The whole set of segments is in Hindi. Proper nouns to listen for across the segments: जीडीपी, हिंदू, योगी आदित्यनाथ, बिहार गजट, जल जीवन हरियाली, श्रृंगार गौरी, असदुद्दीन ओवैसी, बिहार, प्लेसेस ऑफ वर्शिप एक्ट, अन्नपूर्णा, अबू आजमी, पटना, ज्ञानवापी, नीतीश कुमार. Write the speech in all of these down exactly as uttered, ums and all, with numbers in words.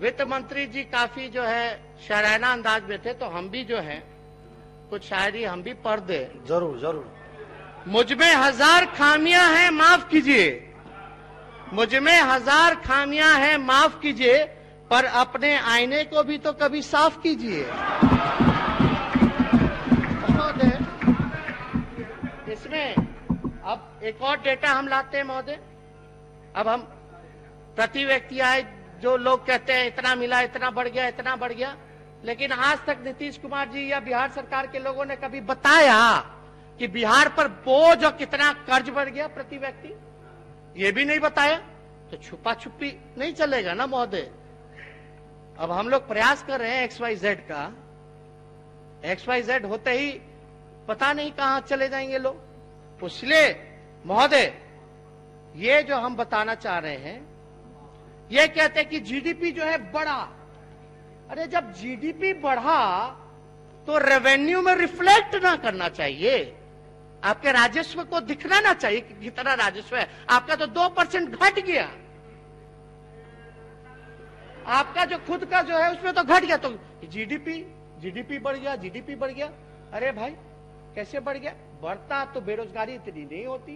वित्त मंत्री जी काफी जो है शायराना अंदाज में थे, तो हम भी जो है कुछ शायरी हम भी पढ़ दे। जरूर जरूर। मुझमें हजार खामियां हैं माफ कीजिए, मुझमें हजार खामियां हैं माफ कीजिए, पर अपने आईने को भी तो कभी साफ कीजिए। इसमें अब एक और डेटा हम लाते हैं महोदय। अब हम प्रति व्यक्ति आए, जो लोग कहते हैं इतना मिला, इतना बढ़ गया, इतना बढ़ गया, लेकिन आज तक नीतीश कुमार जी या बिहार सरकार के लोगों ने कभी बताया कि बिहार पर बोझ और कितना कर्ज बढ़ गया प्रति व्यक्ति, ये भी नहीं बताया। तो छुपा छुपी नहीं चलेगा ना महोदय। अब हम लोग प्रयास कर रहे हैं एक्स वाई जेड का, एक्स वाई जेड होते ही पता नहीं कहां चले जाएंगे लोग। इसलिए महोदय ये जो हम बताना चाह रहे हैं, ये कहते हैं कि जीडीपी जो है बढ़ा। अरे जब जीडीपी बढ़ा तो रेवेन्यू में रिफ्लेक्ट ना करना चाहिए, आपके राजस्व को दिखना ना चाहिए कि कितना राजस्व है। आपका तो दो परसेंट घट गया, आपका जो खुद का जो है उसमें तो घट गया, तो जीडीपी जीडीपी बढ़ गया, जीडीपी बढ़ गया। अरे भाई कैसे बढ़ गया? बढ़ता तो बेरोजगारी इतनी नहीं होती,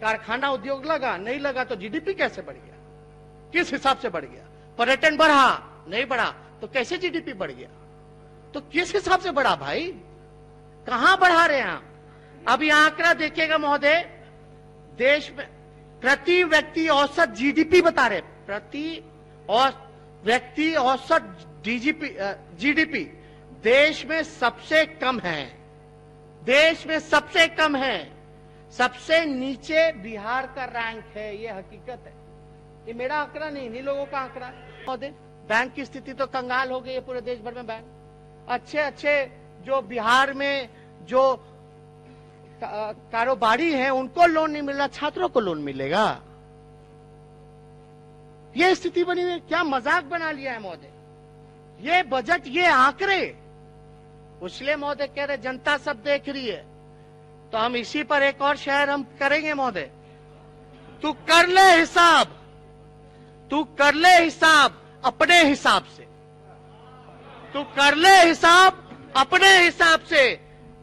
कारखाना उद्योग लगा, नहीं लगा तो जीडीपी कैसे बढ़ गया, किस हिसाब से बढ़ गया? पर्यटन बढ़ा, नहीं बढ़ा तो कैसे जीडीपी बढ़ गया? तो किस हिसाब से बढ़ा भाई? कहां बढ़ा रहे हैं आप? अब यह आंकड़ा देखिएगा महोदय, देश में प्रति व्यक्ति औसत जीडीपी बता रहे, प्रति व्यक्ति औसत डीजीपी जीडीपी देश में सबसे कम है, देश में सबसे कम है, सबसे नीचे बिहार का रैंक है। ये हकीकत है, ये मेरा आंकड़ा नहीं, इन्हीं लोगों का आंकड़ा है। बैंक की स्थिति तो कंगाल हो गई है पूरे देश भर में। बैंक अच्छे अच्छे जो बिहार में जो कारोबारी हैं उनको लोन नहीं मिल रहा, छात्रों को लोन मिलेगा। ये स्थिति बनी हुई है, क्या मजाक बना लिया है महोदय ये बजट, ये आंकड़े। इसलिए महोदय कह रहे जनता सब देख रही है, तो हम इसी पर एक और शेयर हम करेंगे महोदय। तू कर ले हिसाब, तू कर ले हिसाब अपने हिसाब से, तू कर ले हिसाब अपने हिसाब से,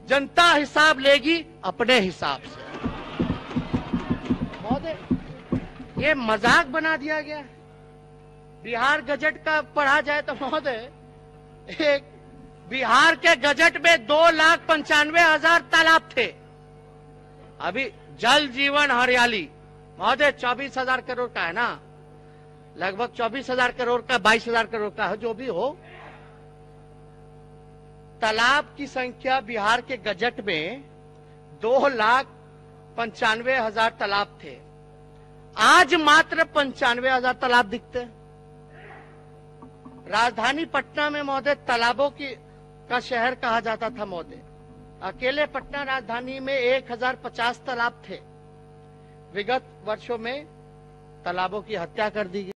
जनता हिसाब लेगी अपने हिसाब से। महोदय ये मजाक बना दिया गया। बिहार गजट का पढ़ा जाए तो महोदय, एक बिहार के गजट में दो लाख पंचानवे हजार तालाब थे, अभी जल जीवन हरियाली महोदय चौबीस हजार करोड़ का है ना, लगभग चौबीस हजार करोड़ का, बाईस हजार करोड़ का है, जो भी हो। तालाब की संख्या बिहार के गजट में दो लाख पंचानवे हजार तालाब थे, आज मात्र पंचानवे हजार तालाब दिखते हैं। राजधानी पटना में महोदय तालाबों की का शहर कहा जाता था महोदय। अकेले पटना राजधानी में एक हजार पचास तालाब थे, विगत वर्षों में तालाबों की हत्या कर दी गई।